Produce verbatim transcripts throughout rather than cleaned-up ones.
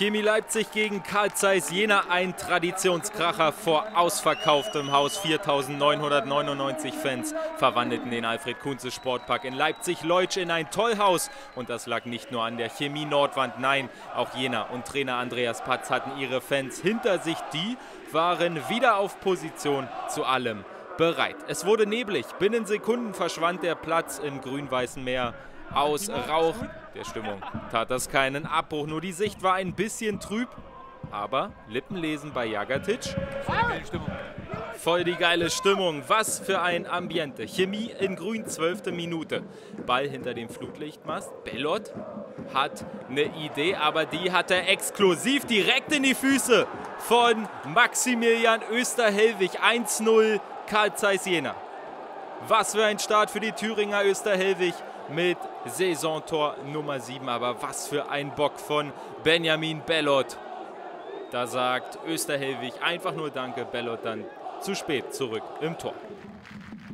Chemie Leipzig gegen Carl Zeiss Jena, ein Traditionskracher vor ausverkauftem Haus. viertausendneunhundertneunundneunzig Fans verwandelten den Alfred-Kunze-Sportpark in Leipzig-Leutsch in ein Tollhaus. Und das lag nicht nur an der Chemie-Nordwand, nein, auch Jena und Trainer Andreas Patz hatten ihre Fans hinter sich. Die waren wieder auf Position, zu allem bereit. Es wurde neblig, binnen Sekunden verschwand der Platz im grün-weißen Meer aus Rauch. Der Stimmung tat das keinen Abbruch, nur die Sicht war ein bisschen trüb, aber Lippenlesen bei Jagatić. Voll die geile Stimmung, was für ein Ambiente. Chemie in grün, zwölfte Minute. Ball hinter dem Flutlichtmast, Bellot hat eine Idee, aber die hat er exklusiv direkt in die Füße von Maximilian Österhellwig. eins null Carl Zeiss Jena. Was für ein Start für die Thüringer. Österhellwig mit Saisontor Nummer sieben, aber was für ein Bock von Benjamin Bellot. Da sagt Österhellwig einfach nur Danke, Bellot dann zu spät zurück im Tor.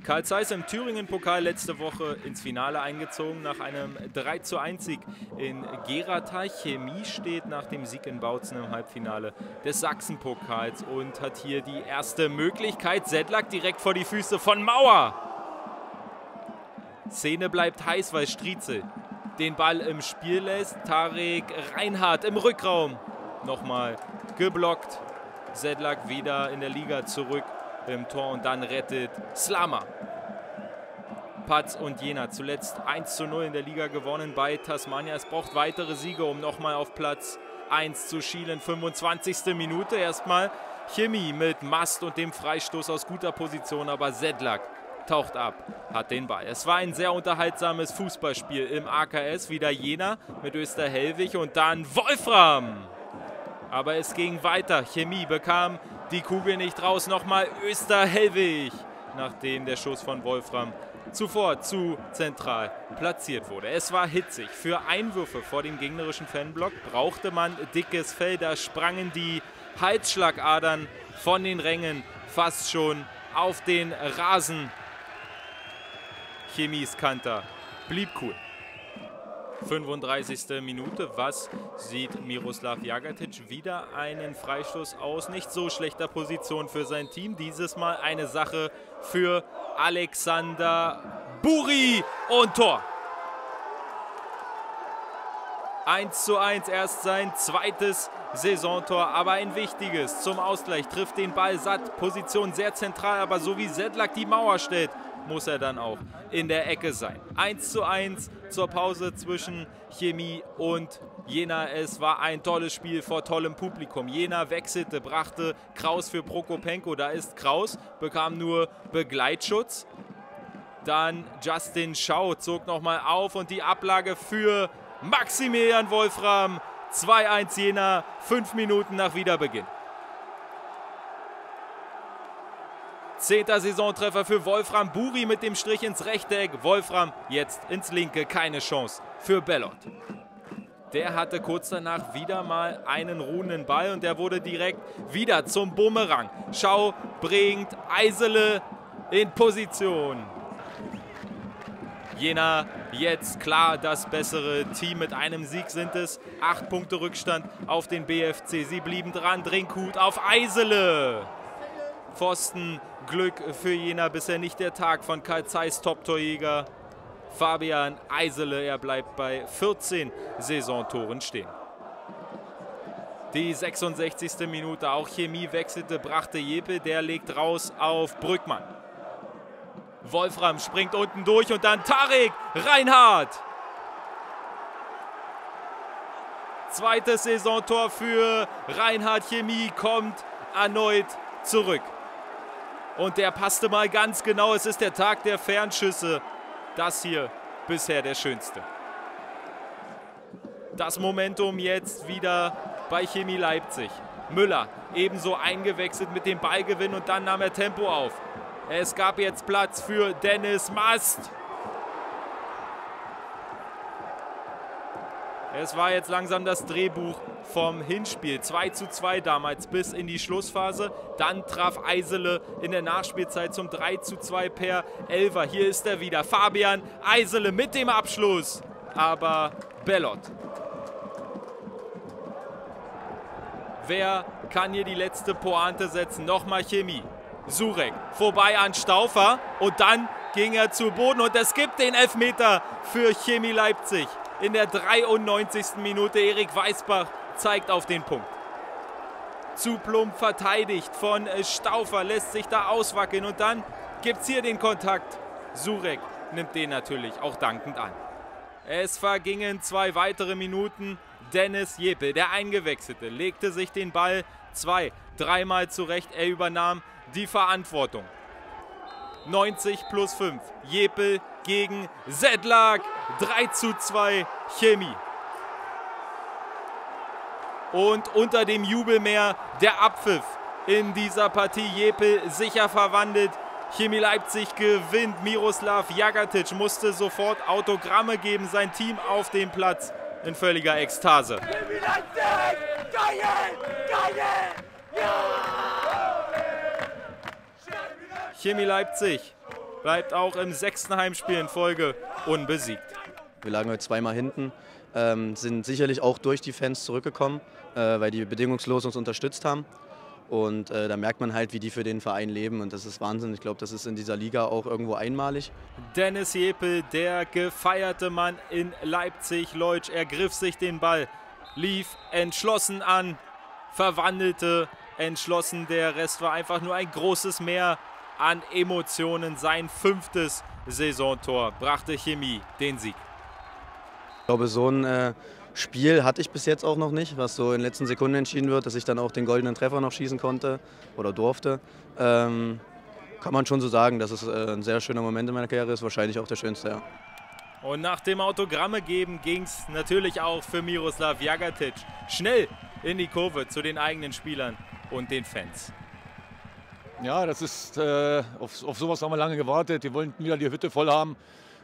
Carl Zeiss im Thüringen-Pokal letzte Woche ins Finale eingezogen nach einem drei zu eins Sieg in Gerateich. Chemie steht nach dem Sieg in Bautzen im Halbfinale des Sachsen-Pokals und hat hier die erste Möglichkeit. Zedlak direkt vor die Füße von Mauer. Szene bleibt heiß, weil Striezel den Ball im Spiel lässt. Tarek Reinhardt im Rückraum nochmal geblockt. Zedlak wieder in der Liga zurück im Tor und dann rettet Slama. Patz und Jena zuletzt eins zu null in der Liga gewonnen bei Tasmania. Es braucht weitere Siege, um nochmal auf Platz eins zu schielen. fünfundzwanzigste Minute erstmal Chemie mit Mast und dem Freistoß aus guter Position, aber Zedlak taucht ab, hat den Ball. Es war ein sehr unterhaltsames Fußballspiel im A K S. Wieder Jena mit Österhellwig und dann Wolfram. Aber es ging weiter. Chemie bekam die Kugel nicht raus. Nochmal Österhellwig, nachdem der Schuss von Wolfram zuvor zu zentral platziert wurde. Es war hitzig. Für Einwürfe vor dem gegnerischen Fanblock brauchte man dickes Fell. Da sprangen die Halsschlagadern von den Rängen fast schon auf den Rasen. Chemies Kanter blieb cool. fünfunddreißigste Minute, was sieht Miroslav Jagatic? Wieder einen Freistoß aus nicht so schlechter Position für sein Team. Dieses Mal eine Sache für Alexander Buri und Tor. eins zu eins, erst sein zweites Saisontor, aber ein wichtiges zum Ausgleich. Trifft den Ball satt, Position sehr zentral, aber so wie Zedlak die Mauer stellt, muss er dann auch in der Ecke sein. eins zu eins zur Pause zwischen Chemie und Jena. Es war ein tolles Spiel vor tollem Publikum. Jena wechselte, brachte Kraus für Prokopenko. Da ist Kraus, bekam nur Begleitschutz. Dann Justin Schau zog nochmal auf und die Ablage für Maximilian Wolfram. zwei eins Jena, fünf Minuten nach Wiederbeginn. Zehnter Saisontreffer für Wolfram. Buri mit dem Strich ins rechte Eck. Wolfram jetzt ins linke. Keine Chance für Bellot. Der hatte kurz danach wieder mal einen ruhenden Ball und der wurde direkt wieder zum Bumerang. Schau bringt Eisele in Position. Jena jetzt klar das bessere Team. Mit einem Sieg sind es acht Punkte Rückstand auf den B F C. Sie blieben dran. Drinkhut auf Eisele. Pfosten. Glück für Jena, bisher nicht der Tag von Carl Zeiss Top-Torjäger Fabian Eisele. Er bleibt bei vierzehn Saisontoren stehen. Die sechsundsechzigste Minute, auch Chemie wechselte, brachte Jepe, der legt raus auf Brückmann. Wolfram springt unten durch und dann Tarek Reinhardt. Zweites Saisontor für Reinhardt. Chemie kommt erneut zurück. Und der passte mal ganz genau. Es ist der Tag der Fernschüsse. Das hier bisher der schönste. Das Momentum jetzt wieder bei Chemie Leipzig. Müller ebenso eingewechselt mit dem Ballgewinn und dann nahm er Tempo auf. Es gab jetzt Platz für Dennis Mast. Es war jetzt langsam das Drehbuch vom Hinspiel. zwei zu zwei damals bis in die Schlussphase. Dann traf Eisele in der Nachspielzeit zum drei zu zwei per Elfer. Hier ist er wieder. Fabian Eisele mit dem Abschluss. Aber Bellot. Wer kann hier die letzte Pointe setzen? Nochmal Chemie. Surek vorbei an Staufer und dann ging er zu Boden und es gibt den Elfmeter für Chemie Leipzig. In der dreiundneunzigsten Minute Erik Weisbach zeigt auf den Punkt. Zu plump verteidigt von Staufer, lässt sich da auswackeln und dann gibt es hier den Kontakt. Surek nimmt den natürlich auch dankend an. Es vergingen zwei weitere Minuten. Dennis Jeppel, der Eingewechselte, legte sich den Ball zwei, dreimal zurecht. Er übernahm die Verantwortung. neunzig plus fünf. Jeppel gegen Zedlak. drei zu zwei Chemie. Und unter dem Jubelmeer der Abpfiff in dieser Partie. Jeppel sicher verwandelt. Chemie Leipzig gewinnt. Miroslav Jagatic musste sofort Autogramme geben. Sein Team auf dem Platz in völliger Ekstase. Chemie Leipzig! Geil! Geil! Ja! Chemie Leipzig bleibt auch im sechsten Heimspiel in Folge unbesiegt. Wir lagen heute zweimal hinten, ähm, sind sicherlich auch durch die Fans zurückgekommen, äh, weil die bedingungslos uns unterstützt haben. Und äh, da merkt man halt, wie die für den Verein leben und das ist Wahnsinn. Ich glaube, das ist in dieser Liga auch irgendwo einmalig. Dennis Jeppel, der gefeierte Mann in Leipzig-Leutsch, ergriff sich den Ball, lief entschlossen an, verwandelte entschlossen. Der Rest war einfach nur ein großes Meer an Emotionen. Sein fünftes Saisontor brachte Chemie den Sieg. Ich glaube, so ein äh Spiel hatte ich bis jetzt auch noch nicht, was so in den letzten Sekunden entschieden wird, dass ich dann auch den goldenen Treffer noch schießen konnte oder durfte. Ähm, kann man schon so sagen, dass es ein sehr schöner Moment in meiner Karriere ist, wahrscheinlich auch der schönste, ja. Und nach dem Autogramme geben ging es natürlich auch für Miroslav Jagatic schnell in die Kurve zu den eigenen Spielern und den Fans. Ja, das ist, äh, auf, auf sowas haben wir lange gewartet. Die wollten wieder die Hütte voll haben.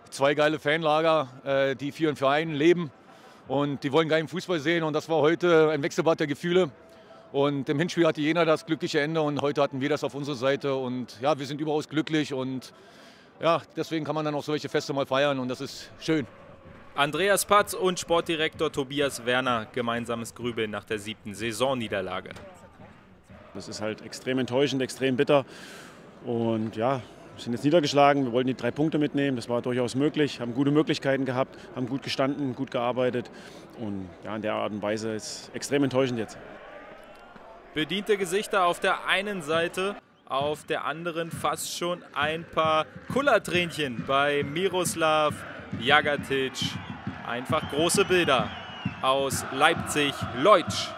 Zwei geile Fanlager, äh, die für ihren Verein leben. Und die wollen geilen Fußball sehen und das war heute ein Wechselbad der Gefühle. Und im Hinspiel hatte Jena das glückliche Ende und heute hatten wir das auf unserer Seite. Und ja, wir sind überaus glücklich und ja, deswegen kann man dann auch solche Feste mal feiern und das ist schön. Andreas Patz und Sportdirektor Tobias Werner, gemeinsames Grübeln nach der siebten Saisonniederlage. Das ist halt extrem enttäuschend, extrem bitter und ja, wir sind jetzt niedergeschlagen, wir wollten die drei Punkte mitnehmen, das war durchaus möglich, haben gute Möglichkeiten gehabt, haben gut gestanden, gut gearbeitet und ja, in der Art und Weise ist es extrem enttäuschend jetzt. Bediente Gesichter auf der einen Seite, auf der anderen fast schon ein paar Kullertränchen bei Miroslav Jagatic. Einfach große Bilder aus Leipzig-Leutsch.